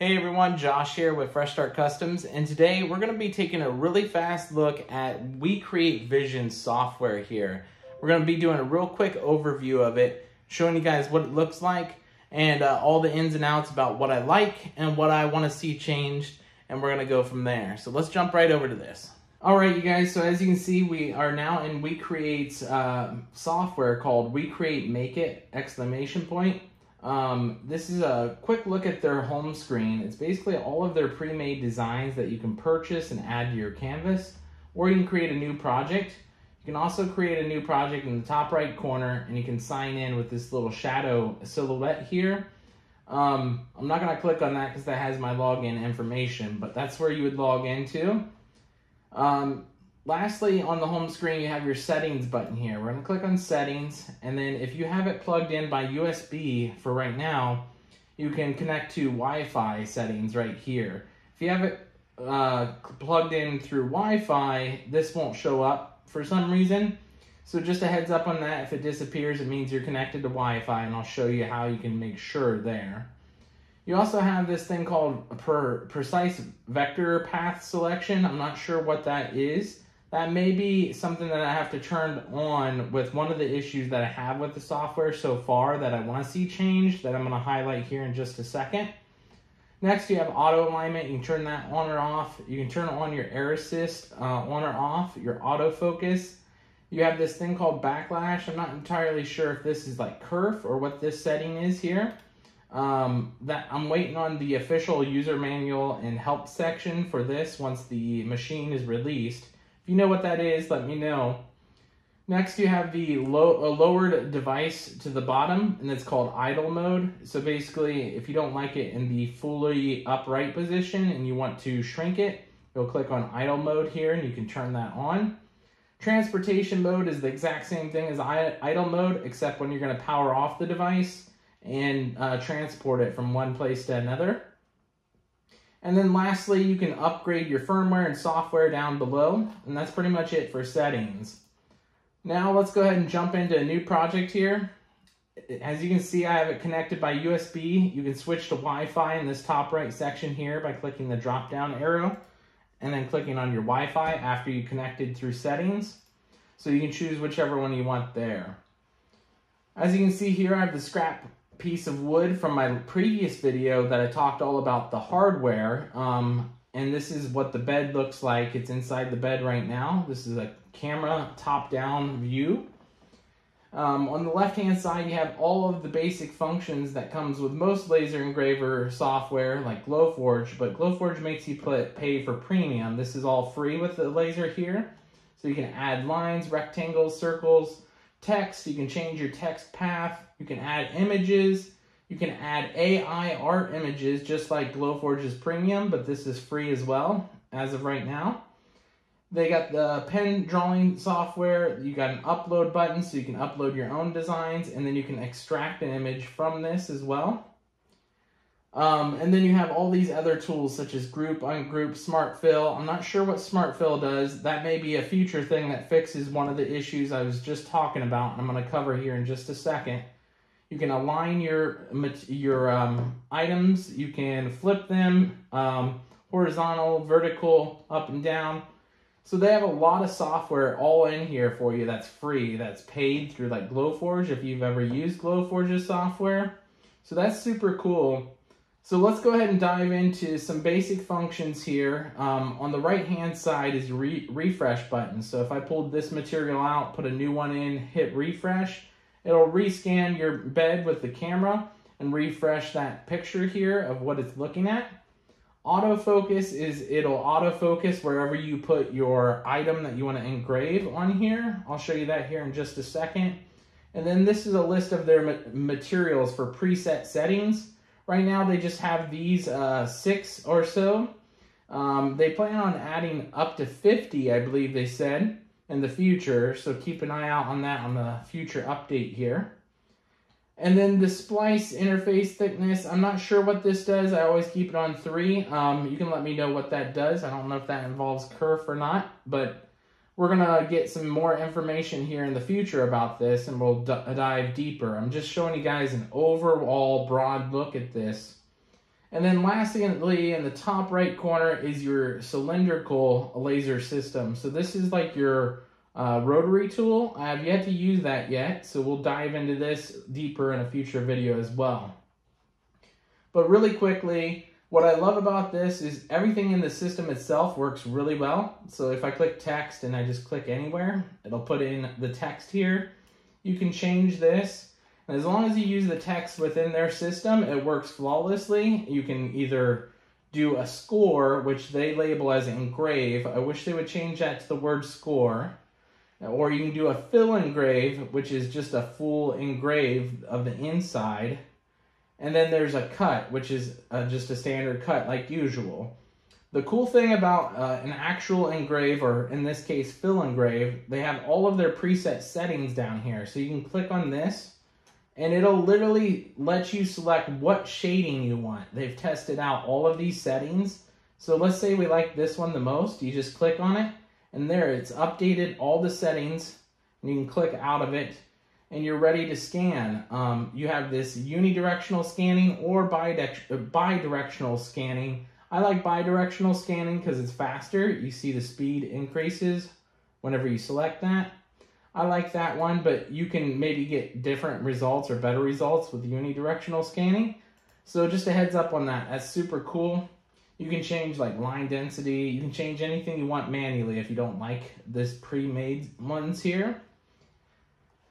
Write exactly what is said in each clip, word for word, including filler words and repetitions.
Hey everyone, Josh here with Fresh Start Customs, and today we're going to be taking a really fast look at WeCreat Vision software here. We're going to be doing a real quick overview of it, showing you guys what it looks like and uh, all the ins and outs about what I like and what I want to see changed, and we're going to go from there. So let's jump right over to this. Alright you guys, so as you can see, we are now in WeCreat's uh, software called WeCreat Make It! Exclamation point. Um, this is a quick look at their home screen. It's basically all of their pre-made designs that you can purchase and add to your canvas, or you can create a new project. You can also create a new project in the top right corner, and you can sign in with this little shadow silhouette here. Um, I'm not going to click on that because that has my login information, but that's where you would log into. Um, Lastly, on the home screen, you have your settings button here. We're gonna click on settings, and then if you have it plugged in by U S B for right now, you can connect to Wi-Fi settings right here. If you have it uh, plugged in through Wi-Fi, this won't show up for some reason. So just a heads up on that. If it disappears, it means you're connected to Wi-Fi, and I'll show you how you can make sure there. You also have this thing called a per precise vector path selection. I'm not sure what that is. That may be something that I have to turn on with one of the issues that I have with the software so far that I want to see changed, that I'm going to highlight here in just a second. Next, you have auto alignment. You can turn that on or off. You can turn on your air assist uh, on or off, your autofocus. You have this thing called backlash. I'm not entirely sure if this is like kerf or what this setting is here. Um, that I'm waiting on the official user manual and help section for this once the machine is released. If you know what that is, let me know. Next, you have the low, uh, lowered device to the bottom, and it's called idle mode. So basically, if you don't like it in the fully upright position and you want to shrink it, you'll click on idle mode here, and you can turn that on. Transportation mode is the exact same thing as idle mode, except when you're going to power off the device and uh, transport it from one place to another. And then lastly, you can upgrade your firmware and software down below, and that's pretty much it for settings. Now let's go ahead and jump into a new project here. As you can see, I have it connected by U S B. You can switch to Wi-Fi in this top right section here by clicking the drop down arrow and then clicking on your Wi-Fi after you connected through settings. So you can choose whichever one you want there. As you can see here, I have the scrap piece of wood from my previous video that I talked all about the hardware, um, and this is what the bed looks like. It's inside the bed right now. This is a camera top-down view. Um, on the left-hand side, you have all of the basic functions that comes with most laser engraver software like Glowforge, but Glowforge makes you pay for premium. This is all free with the laser here. So you can add lines, rectangles, circles, text. You can change your text path. You can add images. You can add A I art images, just like Glowforge is premium, but this is free as well as of right now. They got the pen drawing software. You got an upload button, so you can upload your own designs, and then you can extract an image from this as well. Um, and then you have all these other tools such as group, ungroup, smart fill. I'm not sure what smart fill does. That may be a future thing that fixes one of the issues I was just talking about, and I'm going to cover here in just a second. You can align your, your um, items. You can flip them um, horizontal, vertical, up and down. So they have a lot of software all in here for you that's free, that's paid through like Glowforge if you've ever used Glowforge's software. So that's super cool. So let's go ahead and dive into some basic functions here. Um, on the right-hand side is your re refresh button. So if I pulled this material out, put a new one in, hit refresh, it'll rescan your bed with the camera and refresh that picture here of what it's looking at. Autofocus is it'll autofocus wherever you put your item that you want to engrave on here. I'll show you that here in just a second. And then this is a list of their ma materials for preset settings. Right now, they just have these uh, six or so. Um, they plan on adding up to fifty, I believe they said, in the future. So keep an eye out on that on the future update here. And then the splice interface thickness. I'm not sure what this does. I always keep it on three. Um, you can let me know what that does. I don't know if that involves kerf or not, but we're going to get some more information here in the future about this, and we'll dive deeper. I'm just showing you guys an overall broad look at this. And then lastly, in the top right corner is your cylindrical laser system. So this is like your uh, rotary tool. I have yet to use that yet, so we'll dive into this deeper in a future video as well. But really quickly, what I love about this is everything in the system itself works really well. So if I click text and I just click anywhere, it'll put in the text here. You can change this. And as long as you use the text within their system, it works flawlessly. You can either do a score, which they label as engrave. I wish they would change that to the word score. Or you can do a fill engrave, which is just a full engrave of the inside. And then there's a cut, which is uh, just a standard cut like usual. The cool thing about uh, an actual engrave, or in this case, fill engrave, they have all of their preset settings down here. So you can click on this, and it'll literally let you select what shading you want. They've tested out all of these settings. So let's say we like this one the most. You just click on it, and there it's updated all the settings, and you can click out of it. And you're ready to scan. Um, you have this unidirectional scanning or bidirectional scanning. I like bidirectional scanning because it's faster. You see the speed increases whenever you select that. I like that one, but you can maybe get different results or better results with unidirectional scanning. So just a heads up on that. That's super cool. You can change like line density. You can change anything you want manually if you don't like this pre-made ones here.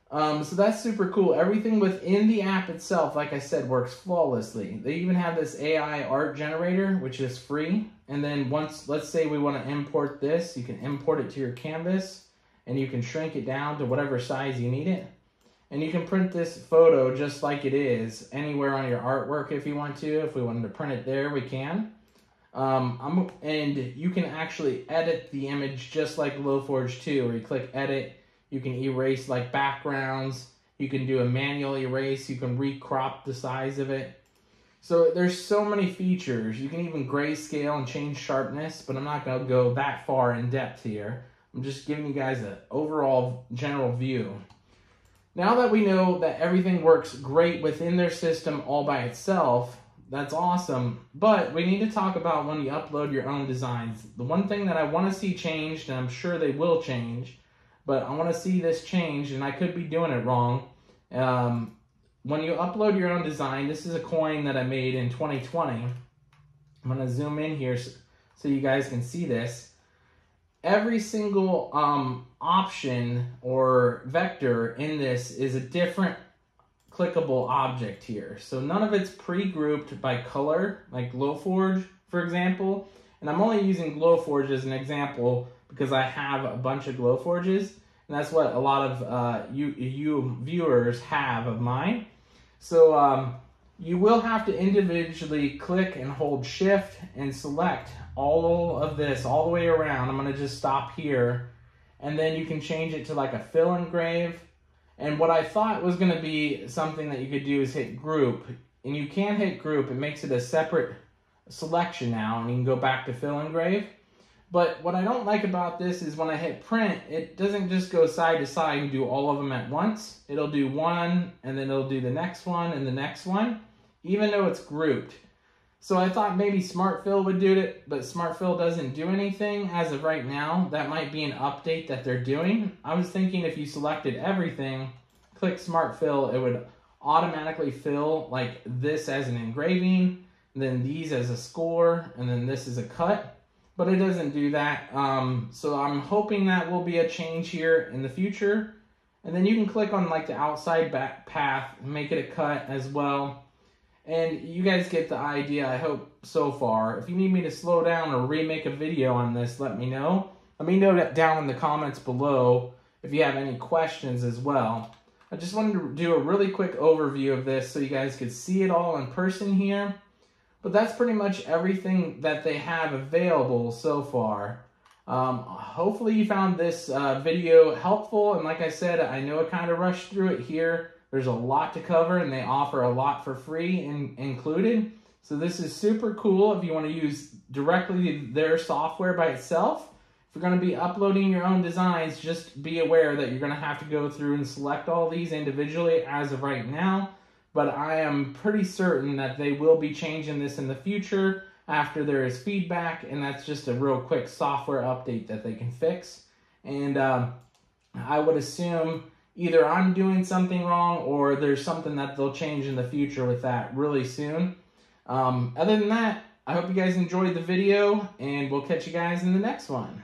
Um, so that's super cool. Everything within the app itself, like I said, works flawlessly. They even have this A I art generator, which is free. And then once, let's say we want to import this, you can import it to your canvas and you can shrink it down to whatever size you need it. And you can print this photo just like it is anywhere on your artwork if you want to. If we wanted to print it there, we can. Um, I'm, and you can actually edit the image just like Glowforge two, where you click edit. You can erase like backgrounds, you can do a manual erase, you can recrop the size of it. So there's so many features. You can even grayscale and change sharpness, but I'm not gonna go that far in depth here. I'm just giving you guys an overall general view. Now that we know that everything works great within their system all by itself, that's awesome, but we need to talk about when you upload your own designs. The one thing that I wanna see changed, and I'm sure they will change, but I want to see this change, and I could be doing it wrong. Um, when you upload your own design, this is a coin that I made in twenty twenty. I'm going to zoom in here so, so you guys can see this. Every single um, option or vector in this is a different clickable object here. So none of it's pre-grouped by color, like Glowforge, for example. And I'm only using Glowforge as an example because I have a bunch of Glowforges, and that's what a lot of uh, you, you viewers have of mine. So um, you will have to individually click and hold shift and select all of this all the way around. I'm gonna just stop here, and then you can change it to like a fill engrave. And what I thought was gonna be something that you could do is hit group, and you can hit group. It makes it a separate selection now, and you can go back to fill engrave. But what I don't like about this is when I hit print, it doesn't just go side to side and do all of them at once. It'll do one, and then it'll do the next one, and the next one, even though it's grouped. So I thought maybe Smart Fill would do it, but Smart Fill doesn't do anything as of right now. That might be an update that they're doing. I was thinking if you selected everything, click Smart Fill, it would automatically fill like this as an engraving, then these as a score, and then this is a cut. But it doesn't do that, um, so I'm hoping that will be a change here in the future. And then you can click on like the outside back path, make it a cut as well. And you guys get the idea, I hope, so far. If you need me to slow down or remake a video on this, let me know. Let me know that down in the comments below if you have any questions as well. I just wanted to do a really quick overview of this so you guys could see it all in person here. But that's pretty much everything that they have available so far. Um, hopefully you found this uh, video helpful. And like I said, I know I kind of rushed through it here. There's a lot to cover, and they offer a lot for free and included. So this is super cool if you want to use directly their software by itself. If you're going to be uploading your own designs, just be aware that you're going to have to go through and select all these individually as of right now. but I am pretty certain that they will be changing this in the future after there is feedback, and that's just a real quick software update that they can fix. And um, I would assume either I'm doing something wrong or there's something that they'll change in the future with that really soon. Um, other than that, I hope you guys enjoyed the video, and we'll catch you guys in the next one.